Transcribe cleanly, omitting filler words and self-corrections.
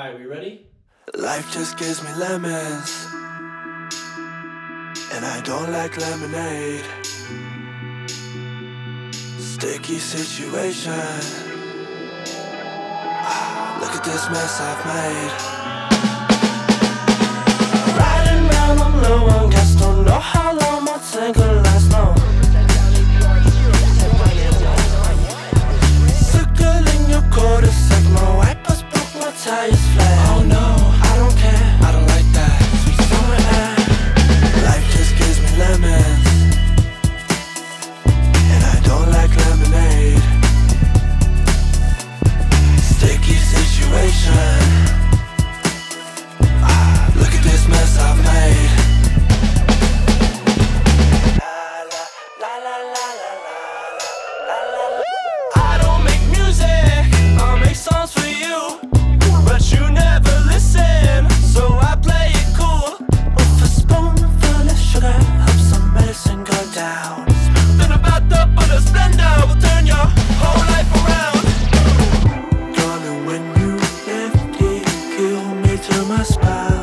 Alright, we ready? Life just gives me lemons, and I don't like lemonade. Sticky situation. Look at this mess I've made. I'm riding round, I'm low, I just don't know how long my tangle lasts long. Circling your cul-de-sac, my wipers broke, my tires flat. Oh no, I don't care, I don't like that. Sweet summer air. Life just gives me lemons, and I don't like lemonade. Sticky situation. Look at this mess I've made. Kill me to my spine.